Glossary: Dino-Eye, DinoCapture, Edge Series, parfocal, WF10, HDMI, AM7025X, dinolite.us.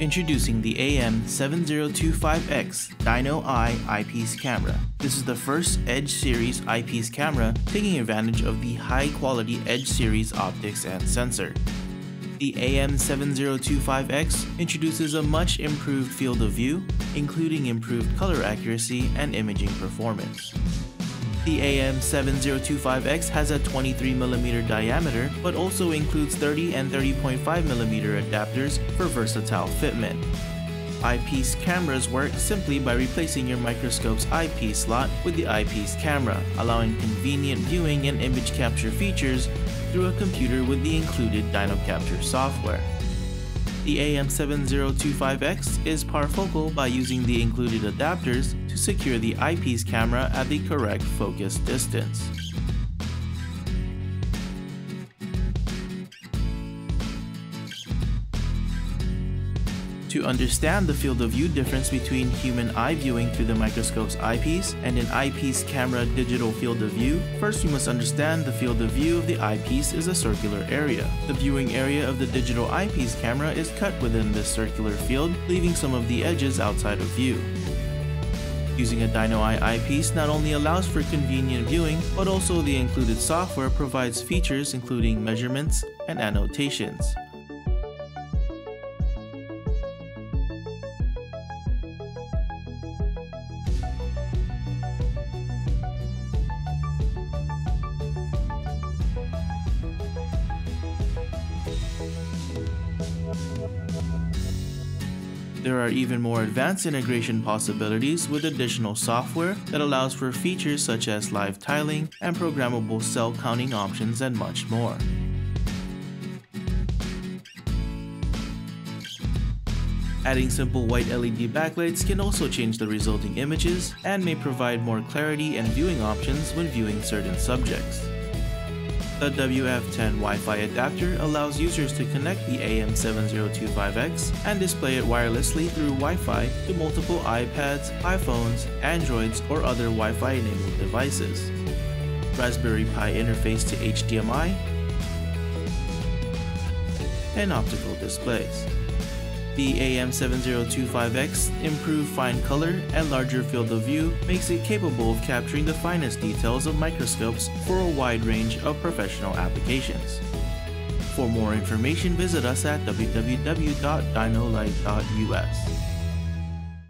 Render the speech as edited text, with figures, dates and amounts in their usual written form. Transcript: Introducing the AM7025X Dino-Eye eyepiece camera. This is the first Edge Series eyepiece camera taking advantage of the high-quality Edge Series optics and sensor. The AM7025X introduces a much improved field of view, including improved color accuracy and imaging performance. The AM7025X has a 23mm diameter, but also includes 30 and 30.5mm adapters for versatile fitment. Eyepiece cameras work simply by replacing your microscope's eyepiece slot with the eyepiece camera, allowing convenient viewing and image capture features through a computer with the included DinoCapture software. The AM7025X is parfocal by using the included adapters to secure the eyepiece camera at the correct focus distance. To understand the field of view difference between human eye viewing through the microscope's eyepiece and an eyepiece camera digital field of view, first we must understand the field of view of the eyepiece is a circular area. The viewing area of the digital eyepiece camera is cut within this circular field, leaving some of the edges outside of view. Using a Dino-Eye eyepiece not only allows for convenient viewing, but also the included software provides features including measurements and annotations. There are even more advanced integration possibilities with additional software that allows for features such as live tiling and programmable cell counting options and much more. Adding simple white LED backlights can also change the resulting images and may provide more clarity and viewing options when viewing certain subjects. The WF10 Wi-Fi adapter allows users to connect the AM7025X and display it wirelessly through Wi-Fi to multiple iPads, iPhones, Androids, or other Wi-Fi-enabled devices. Raspberry Pi interface to HDMI, and optical displays. The AM7025X's improved fine color and larger field of view makes it capable of capturing the finest details of microscopes for a wide range of professional applications. For more information, visit us at www.dinolite.us.